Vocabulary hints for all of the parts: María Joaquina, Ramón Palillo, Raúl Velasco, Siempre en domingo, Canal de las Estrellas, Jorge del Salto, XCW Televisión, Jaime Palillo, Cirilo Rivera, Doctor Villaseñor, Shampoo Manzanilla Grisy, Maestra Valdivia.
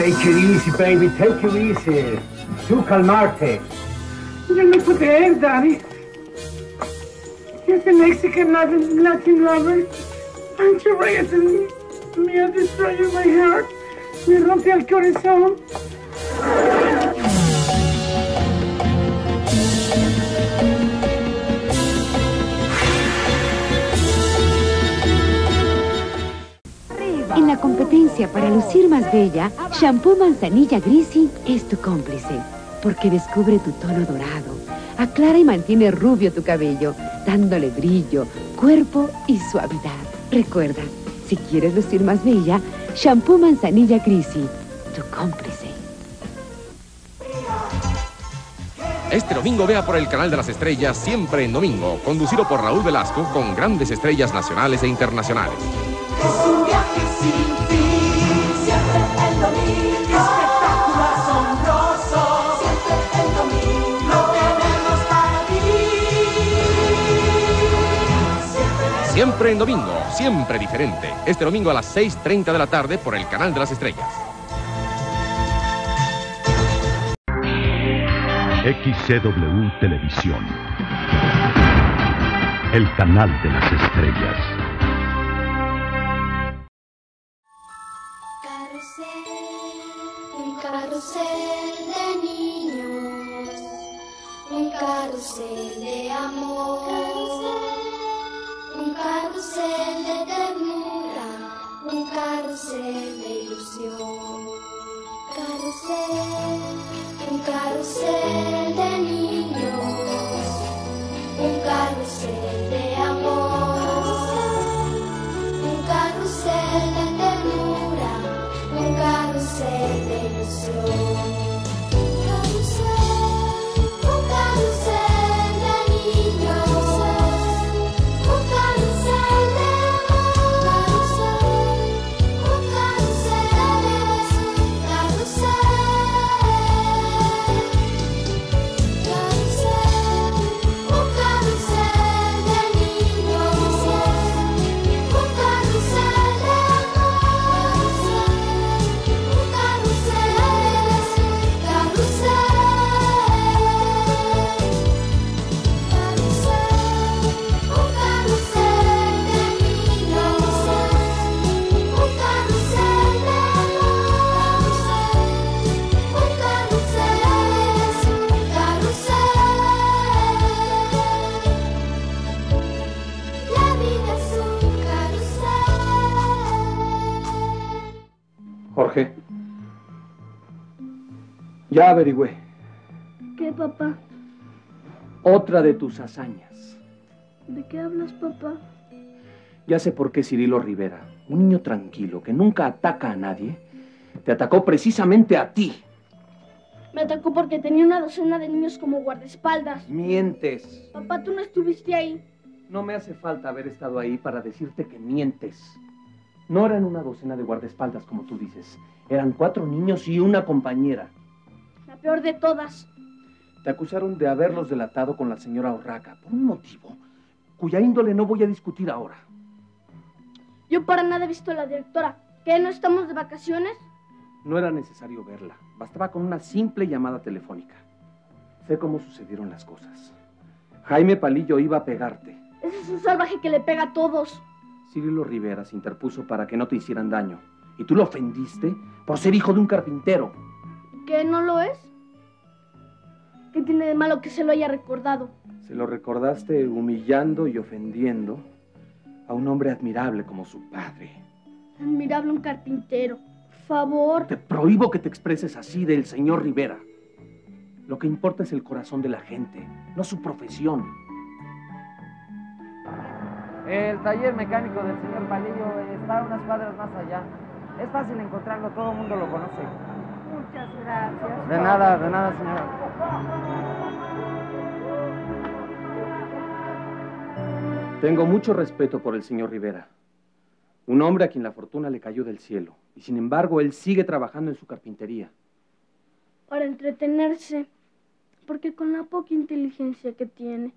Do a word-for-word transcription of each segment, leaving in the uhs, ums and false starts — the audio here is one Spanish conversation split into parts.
Take it easy, baby, take it easy. Tú calmarte. Yo no puedo creer, Daddy. He's a Mexican Latin, Latin lover. And she raised me. Me has destroyed my heart. Me rompe el corazón. En la competencia para lucir más bella, Shampoo Manzanilla Grisy es tu cómplice, porque descubre tu tono dorado, aclara y mantiene rubio tu cabello, dándole brillo, cuerpo y suavidad. Recuerda, si quieres lucir más bella, Shampoo Manzanilla Grisy, tu cómplice. Este domingo vea por el Canal de las Estrellas Siempre en Domingo, conducido por Raúl Velasco, con grandes estrellas nacionales e internacionales. Es un viaje sin fin, siempre en domingo. Espectáculo asombroso, siempre en domingo. Lo tenemos para vivir. Siempre en domingo, siempre diferente. Este domingo a las seis y media de la tarde por el Canal de las Estrellas. X C W Televisión. El Canal de las Estrellas. Jorge, ya averigüé. ¿Qué, papá? Otra de tus hazañas. ¿De qué hablas, papá? Ya sé por qué Cirilo Rivera, un niño tranquilo que nunca ataca a nadie, te atacó precisamente a ti. Me atacó porque tenía una docena de niños como guardaespaldas. Mientes. Papá, tú no estuviste ahí. No me hace falta haber estado ahí para decirte que mientes. No eran una docena de guardaespaldas, como tú dices. Eran cuatro niños y una compañera. La peor de todas. Te acusaron de haberlos delatado con la señora Urraca por un motivo cuya índole no voy a discutir ahora. Yo para nada he visto a la directora. ¿Qué, no estamos de vacaciones? No era necesario verla. Bastaba con una simple llamada telefónica. Sé cómo sucedieron las cosas. Jaime Palillo iba a pegarte. Ese es un salvaje que le pega a todos. Cirilo Rivera se interpuso para que no te hicieran daño. Y tú lo ofendiste por ser hijo de un carpintero. ¿Qué, no lo es? ¿Qué tiene de malo que se lo haya recordado? Se lo recordaste humillando y ofendiendo a un hombre admirable como su padre. Admirable un carpintero. Por favor. Te prohíbo que te expreses así del señor Rivera. Lo que importa es el corazón de la gente, no su profesión. El taller mecánico del señor Palillo está unas cuadras más allá. Es fácil encontrarlo, todo el mundo lo conoce. Muchas gracias. De nada, de nada, señora. Tengo mucho respeto por el señor Rivera. Un hombre a quien la fortuna le cayó del cielo. Y sin embargo, él sigue trabajando en su carpintería. Para entretenerse. Porque con la poca inteligencia que tiene,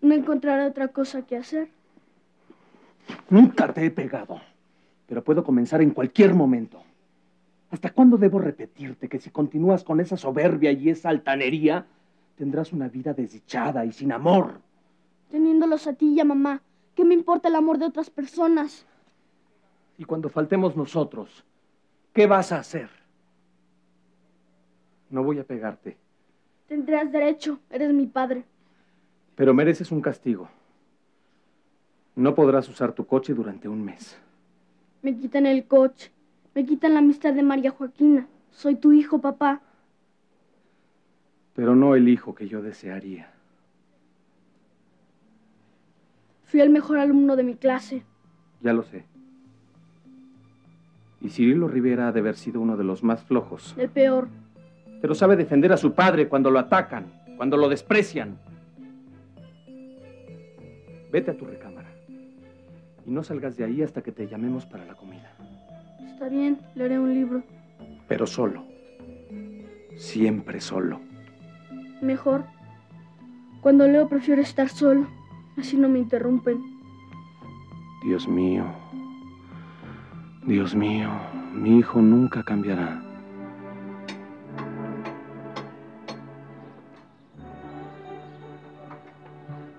no encontrará otra cosa que hacer. Nunca te he pegado, pero puedo comenzar en cualquier momento. ¿Hasta cuándo debo repetirte que si continúas con esa soberbia y esa altanería, tendrás una vida desdichada y sin amor? Teniéndolos a ti y a mamá, ¿qué me importa el amor de otras personas? Y cuando faltemos nosotros, ¿qué vas a hacer? No voy a pegarte. Tendrás derecho, eres mi padre. Pero mereces un castigo. No podrás usar tu coche durante un mes. Me quitan el coche. Me quitan la amistad de María Joaquina. Soy tu hijo, papá. Pero no el hijo que yo desearía. Fui el mejor alumno de mi clase. Ya lo sé. Y Cirilo Rivera ha de haber sido uno de los más flojos. El peor. Pero sabe defender a su padre cuando lo atacan, cuando lo desprecian. Vete a tu recámara. Y no salgas de ahí hasta que te llamemos para la comida. Está bien, leeré un libro. Pero solo. Siempre solo. Mejor. Cuando leo prefiero estar solo. Así no me interrumpen. Dios mío. Dios mío. Mi hijo nunca cambiará.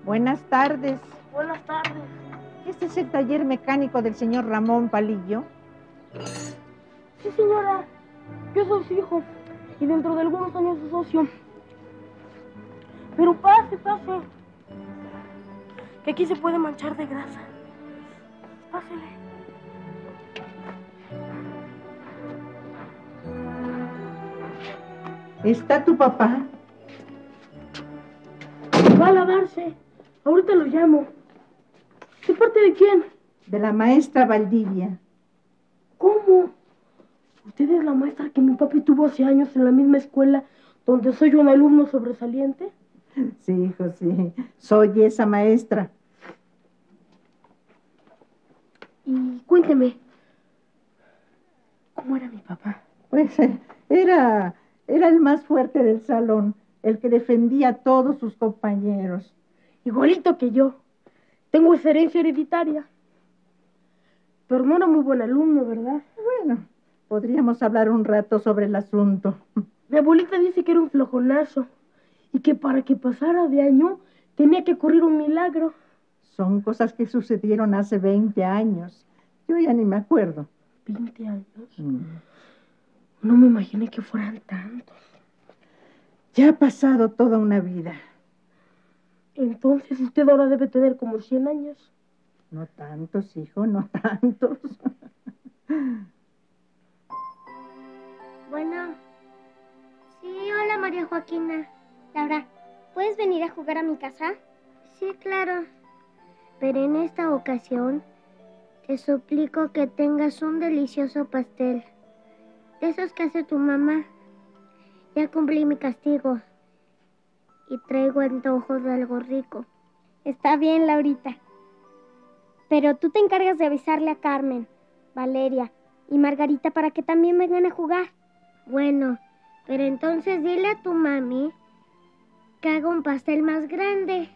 Buenas tardes. Buenas tardes. Este es el taller mecánico del señor Ramón Palillo. Sí, señora. Yo soy su hijo. Y dentro de algunos años su socio. Pero pase, pase. Que aquí se puede manchar de grasa. Pásele. ¿Está tu papá? Va a lavarse. Ahorita lo llamo. ¿De parte de quién? De la maestra Valdivia. ¿Cómo? ¿Usted es la maestra que mi papi tuvo hace años en la misma escuela donde soy un alumno sobresaliente? Sí, hijo, sí. Soy esa maestra. Y cuénteme, ¿cómo era mi papá? Pues era, era el más fuerte del salón, el que defendía a todos sus compañeros. Igualito que yo. Tengo esa herencia hereditaria. Pero no era muy buen alumno, ¿verdad? Bueno, podríamos hablar un rato sobre el asunto. Mi abuelita dice que era un flojonazo y que para que pasara de año tenía que ocurrir un milagro. Son cosas que sucedieron hace veinte años. Yo ya ni me acuerdo. ¿veinte años? Mm. No me imaginé que fueran tantos. Ya ha pasado toda una vida. Entonces usted ahora debe tener como cien años. No tantos, hijo, no tantos. Bueno. Sí, hola María Joaquina. Laura, ¿puedes venir a jugar a mi casa? Sí, claro. Pero en esta ocasión te suplico que tengas un delicioso pastel. De esos que hace tu mamá. Ya cumplí mi castigo. Y traigo antojos de algo rico. Está bien, Laurita. Pero tú te encargas de avisarle a Carmen, Valeria y Margarita para que también vengan a jugar. Bueno, pero entonces dile a tu mami que haga un pastel más grande.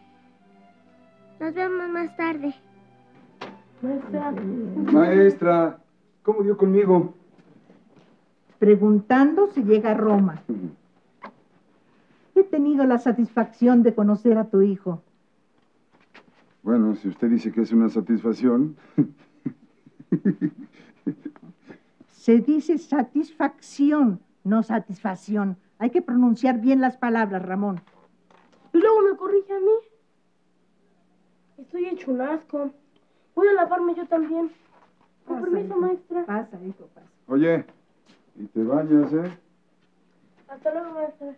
Nos vemos más tarde. Maestra. Maestra, ¿cómo dio conmigo? Preguntando si llega a Roma. He tenido la satisfacción de conocer a tu hijo. Bueno, si usted dice que es una satisfacción... Se dice satisfacción, no satisfacción. Hay que pronunciar bien las palabras, Ramón. Y luego me corrige a mí. Estoy hecho un asco. Voy a lavarme yo también. Con permiso, maestra. Pasa, hijo, pasa. Oye, y te bañas, ¿eh? Hasta luego, maestra.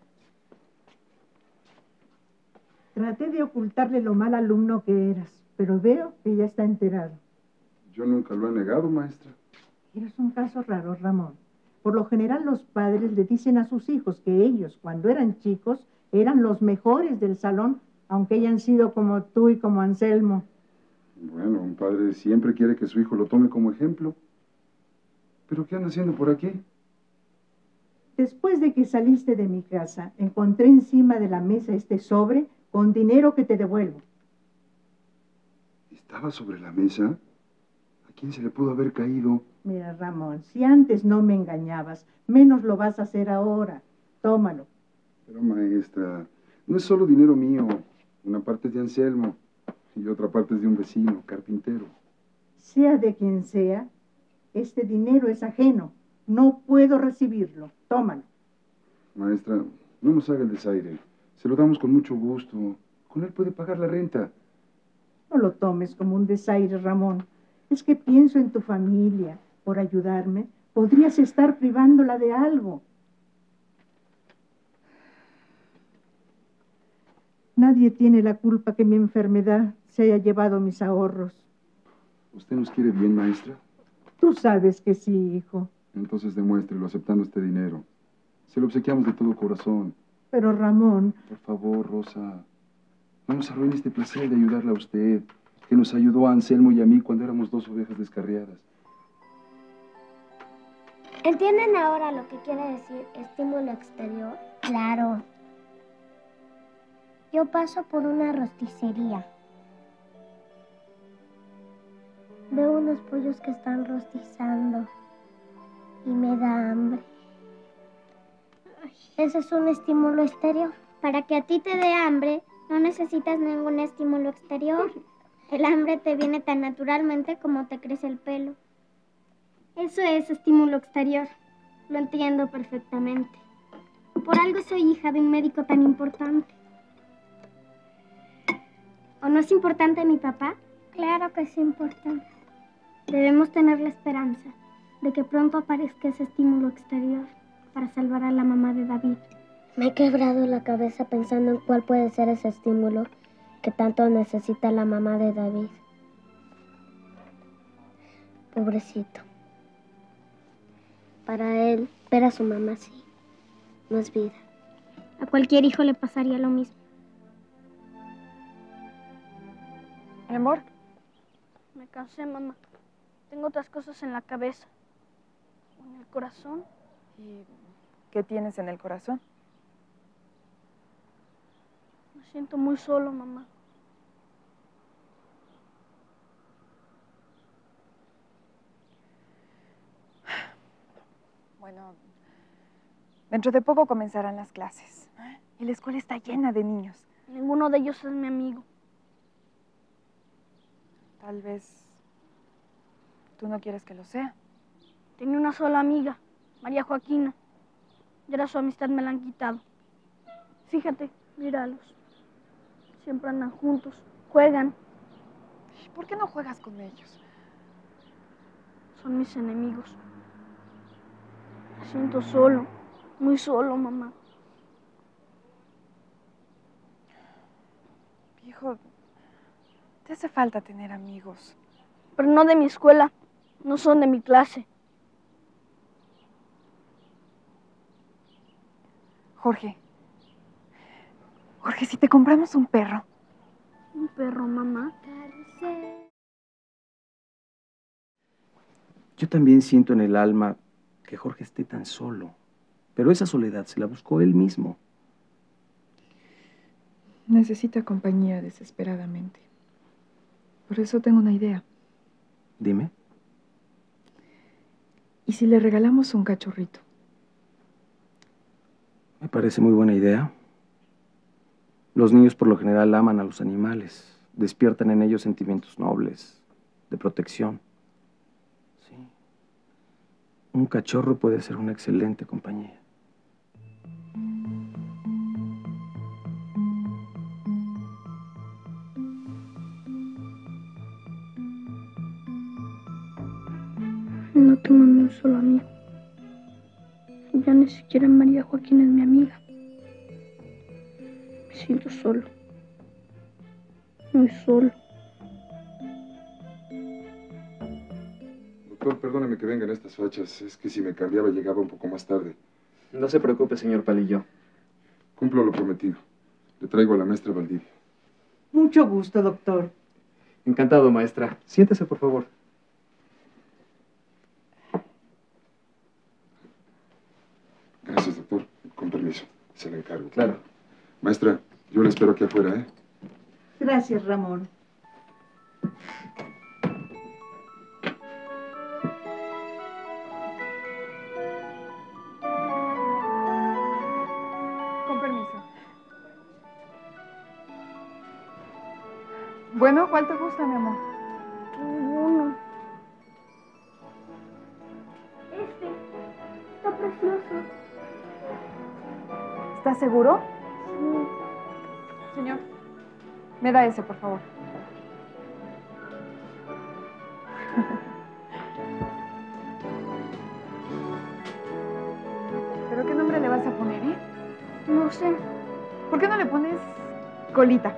Traté de ocultarle lo mal alumno que eras, pero veo que ya está enterado. Yo nunca lo he negado, maestra. Eres un caso raro, Ramón. Por lo general los padres le dicen a sus hijos que ellos, cuando eran chicos, eran los mejores del salón, aunque hayan sido como tú y como Anselmo. Bueno, un padre siempre quiere que su hijo lo tome como ejemplo. ¿Pero qué andan haciendo por aquí? Después de que saliste de mi casa, encontré encima de la mesa este sobre... con dinero que te devuelvo. ¿Estaba sobre la mesa? ¿A quién se le pudo haber caído? Mira, Ramón, si antes no me engañabas, menos lo vas a hacer ahora. Tómalo. Pero, maestra, no es solo dinero mío. Una parte es de Anselmo y otra parte es de un vecino, carpintero. Sea de quien sea, este dinero es ajeno. No puedo recibirlo. Tómalo. Maestra, no nos haga el desaire. Se lo damos con mucho gusto. Con él puede pagar la renta. No lo tomes como un desaire, Ramón. Es que pienso en tu familia. Por ayudarme, podrías estar privándola de algo. Nadie tiene la culpa que mi enfermedad se haya llevado mis ahorros. ¿Usted nos quiere bien, maestra? Tú sabes que sí, hijo. Entonces demuéstrelo aceptando este dinero. Se lo obsequiamos de todo corazón. Pero, Ramón... Por favor, Rosa, no nos arruine este placer de ayudarla a usted, que nos ayudó a Anselmo y a mí cuando éramos dos ovejas descarriadas. ¿Entienden ahora lo que quiere decir estímulo exterior? Claro. Yo paso por una rosticería. Veo unos pollos que están rostizando y me da hambre. Ese es un estímulo exterior. Para que a ti te dé hambre, no necesitas ningún estímulo exterior. El hambre te viene tan naturalmente como te crece el pelo. Eso es estímulo exterior. Lo entiendo perfectamente. Por algo soy hija de un médico tan importante. ¿O no es importante mi papá? Claro que es importante. Debemos tener la esperanza de que pronto aparezca ese estímulo exterior para salvar a la mamá de David. Me he quebrado la cabeza pensando en cuál puede ser ese estímulo que tanto necesita la mamá de David. Pobrecito. Para él, ver a su mamá así no es vida. A cualquier hijo le pasaría lo mismo. Mi amor, me cansé, mamá. Tengo otras cosas en la cabeza, en el corazón. ¿Y qué tienes en el corazón? Me siento muy solo, mamá. Bueno, dentro de poco comenzarán las clases. Y la escuela está llena de niños. Ninguno de ellos es mi amigo. Tal vez tú no quieres que lo sea. Tenía una sola amiga, María Joaquina. Y ahora su amistad me la han quitado. Fíjate, míralos. Siempre andan juntos, juegan. ¿Por qué no juegas con ellos? Son mis enemigos. Me siento solo, muy solo, mamá. Hijo, te hace falta tener amigos. Pero no de mi escuela, no son de mi clase. Jorge, Jorge, si te compramos un perro. ¿Un perro, mamá? Yo también siento en el alma que Jorge esté tan solo, pero esa soledad se la buscó él mismo. Necesita compañía desesperadamente. Por eso tengo una idea. Dime. ¿Y si le regalamos un cachorrito? Me parece muy buena idea. Los niños por lo general aman a los animales. Despiertan en ellos sentimientos nobles, de protección. Sí. Un cachorro puede ser una excelente compañía. No tengo ni un solo amigo. Ya ni siquiera María Joaquina es mi amiga. Me siento solo. Muy solo. Doctor, perdóneme que vengan estas fachas. Es que si me cambiaba llegaba un poco más tarde. No se preocupe, señor Palillo. Cumplo lo prometido. Le traigo a la maestra Valdivia. Mucho gusto, doctor. Encantado, maestra. Siéntese, por favor. Gracias, doctor. Con permiso. Se le encargo. Claro. Maestra, yo la espero aquí afuera, ¿eh? Gracias, Ramón. Bueno, ¿cuál te gusta, mi amor? Ninguno. Este está precioso. ¿Estás seguro? Sí. Señor, me da ese, por favor. ¿Pero qué nombre le vas a poner, eh? No sé. ¿Por qué no le pones colita?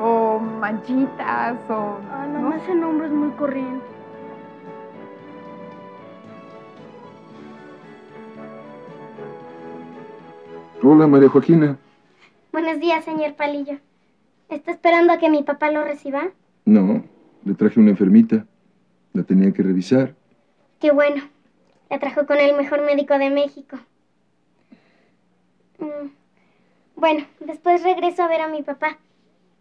O manchitas, o... Ah, no, ¿no? Ese nombre es muy corriente. Hola, María Joaquina. Buenos días, señor Palillo. ¿Está esperando a que mi papá lo reciba? No, le traje una enfermita. La tenía que revisar. Qué bueno. La trajo con el mejor médico de México. Mm. Bueno, después regreso a ver a mi papá.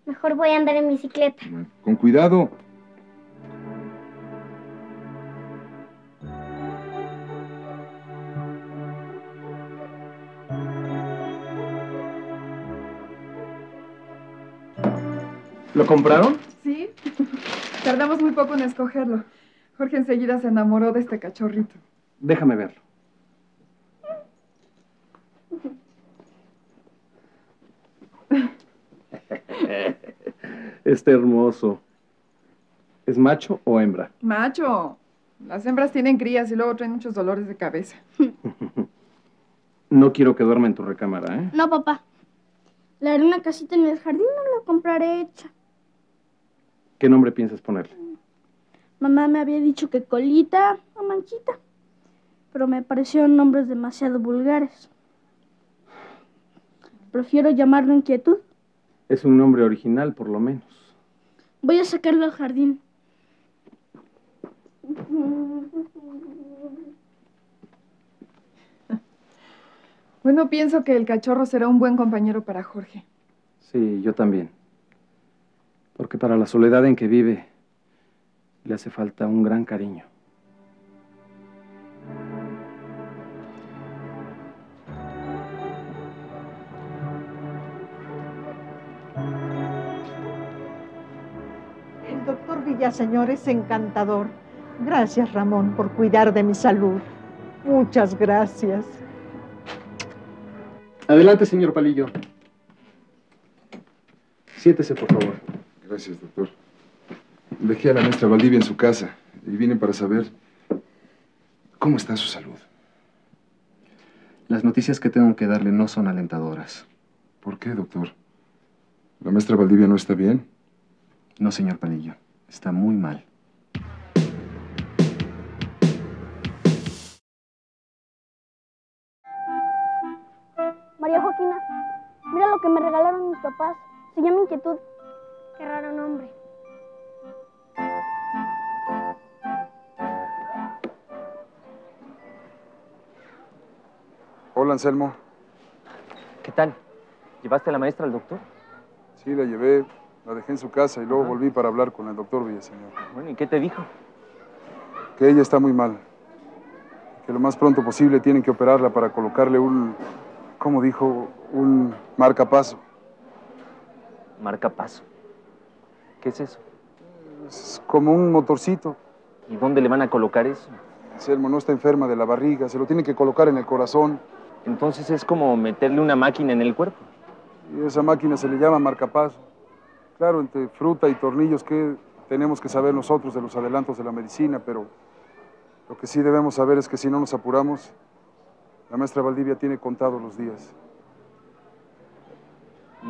Mejor voy a andar en bicicleta. Con cuidado. ¿Lo compraron? Sí. Tardamos muy poco en escogerlo. Jorge enseguida se enamoró de este cachorrito. Déjame verlo. Está hermoso. ¿Es macho o hembra? Macho. Las hembras tienen crías y luego traen muchos dolores de cabeza. No quiero que duerma en tu recámara, ¿eh? No, papá. Le haré una casita en el jardín, no la compraré hecha. ¿Qué nombre piensas ponerle? Mamá me había dicho que Colita o Manchita, pero me parecieron nombres demasiado vulgares. Prefiero llamarlo Inquietud. Es un nombre original, por lo menos. Voy a sacarlo al jardín. Bueno, pienso que el cachorro será un buen compañero para Jorge. Sí, yo también. Porque para la soledad en que vive, le hace falta un gran cariño. El doctor Villaseñor es encantador. Gracias, Ramón, por cuidar de mi salud. Muchas gracias. Adelante, señor Palillo. Siéntese, por favor. Gracias, doctor. Dejé a la maestra Valdivia en su casa y vine para saber cómo está su salud. Las noticias que tengo que darle no son alentadoras. ¿Por qué, doctor? ¿La maestra Valdivia no está bien? No, señor Palillo. Está muy mal. María Joaquina, mira lo que me regalaron mis papás. Se llama Inquietud. Qué raro nombre. Hola, Anselmo. ¿Qué tal? ¿Llevaste a la maestra al doctor? Sí, la llevé. La dejé en su casa y luego Ajá. volví para hablar con el doctor Villaseñor. Bueno, ¿y qué te dijo? Que ella está muy mal. Que lo más pronto posible tienen que operarla para colocarle un... ¿Cómo dijo? Un marcapaso. ¿Marcapaso? ¿Qué es eso? Es como un motorcito. ¿Y dónde le van a colocar eso? Anselmo, no está enferma de la barriga, se lo tiene que colocar en el corazón. Entonces es como meterle una máquina en el cuerpo. Y esa máquina se le llama marcapaso. Claro, entre fruta y tornillos, ¿qué tenemos que saber nosotros de los adelantos de la medicina? Pero lo que sí debemos saber es que si no nos apuramos, la maestra Valdivia tiene contados los días.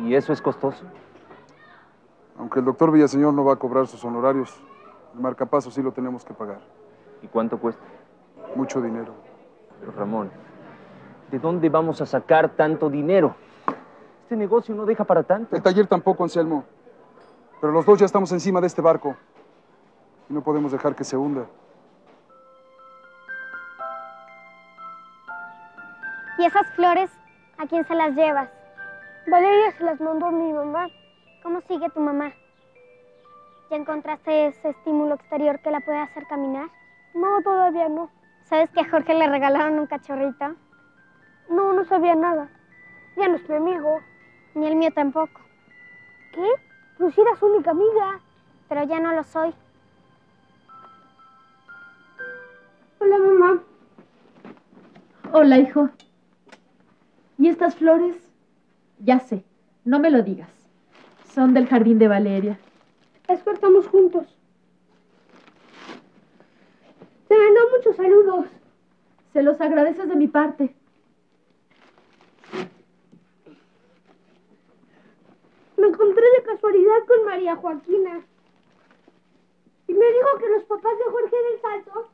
¿Y eso es costoso? Aunque el doctor Villaseñor no va a cobrar sus honorarios, el marcapaso sí lo tenemos que pagar. ¿Y cuánto cuesta? Mucho dinero. Pero Ramón, ¿de dónde vamos a sacar tanto dinero? Este negocio no deja para tanto. El taller tampoco, Anselmo. Pero los dos ya estamos encima de este barco. Y no podemos dejar que se hunda. ¿Y esas flores, a quién se las llevas? Valeria se las mandó a mi mamá. ¿Cómo sigue tu mamá? ¿Ya encontraste ese estímulo exterior que la puede hacer caminar? No, todavía no. ¿Sabes que a Jorge le regalaron un cachorrito? No, no sabía nada. Ya no es mi amigo. Ni el mío tampoco. ¿Qué? Pero si eras única amiga. Pero ya no lo soy. Hola, mamá. Hola, hijo. ¿Y estas flores? Ya sé, no me lo digas. Son del jardín de Valeria. Las cortamos juntos. Te mandó muchos saludos. Se los agradeces de mi parte. Me encontré de casualidad con María Joaquina. Y me dijo que los papás de Jorge del Salto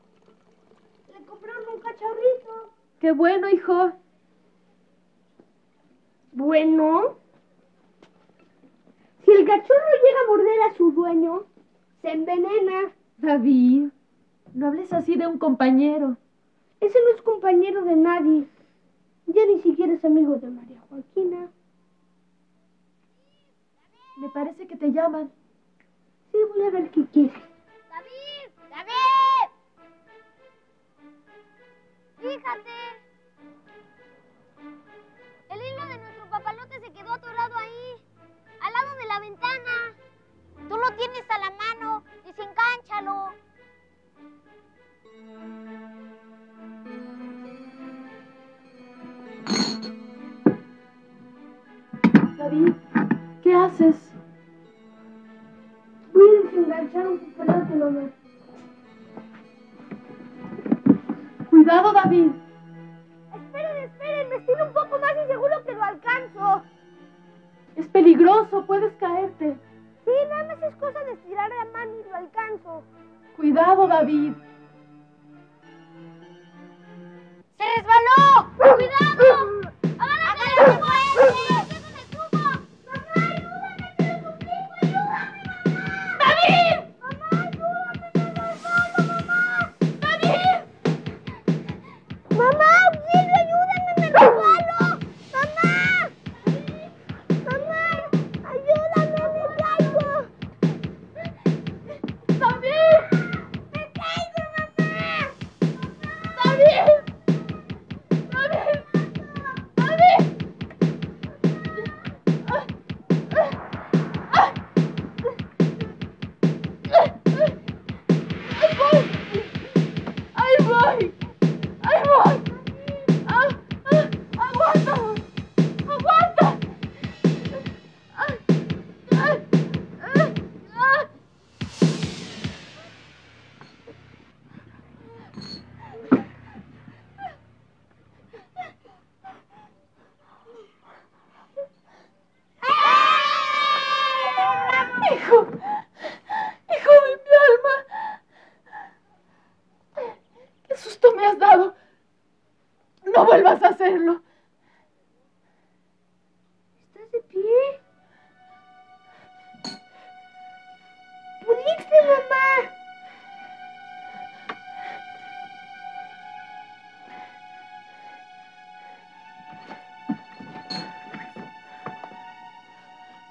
le compraron un cachorrito. ¡Qué bueno, hijo! Bueno, si el cachorro llega a morder a su dueño, se envenena. David, no hables así de un compañero. Ese no es compañero de nadie. Ya ni siquiera es amigo de María Joaquina. Me parece que te llaman. Sí, voy a ver qué quiere. ¡David! ¡David! ¡Fíjate! El hilo de nuestro papalote se quedó atorado ahí, al lado de la ventana. Tú lo tienes a la mano, desencánchalo. David, ¿qué haces? Voy a desenganchar un papalote, mamá. Cuidado, David. Tiene un poco más y seguro que lo alcanzo. Es peligroso, puedes caerte. Sí, nada más es cosa de estirar la mano y lo alcanzo. Cuidado, David. ¡Se resbaló! ¡Cuidado!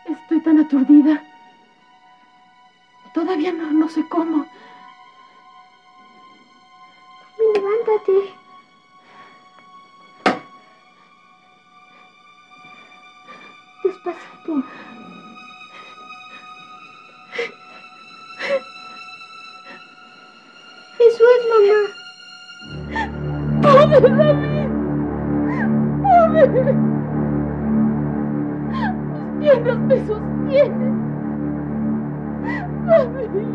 Estoy tan aturdida. Todavía no, no sé cómo. Mami, levántate. Despacito. Eso es, mamá. ¡Pobre David! ¡Pobre! Dios me sostiene. Rebeca.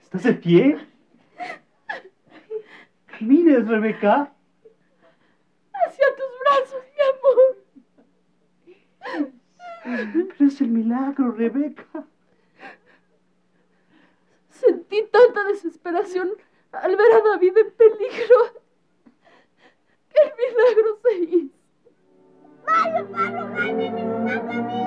¿Estás de pie? Camines, Rebeca. Hacia tus brazos, mi amor. Pero es el milagro, Rebeca. Sentí tanta desesperación al ver a David en peligro que el milagro se hizo. ¡Pablo, Pablo, Jaime, mi mamá, Jaime!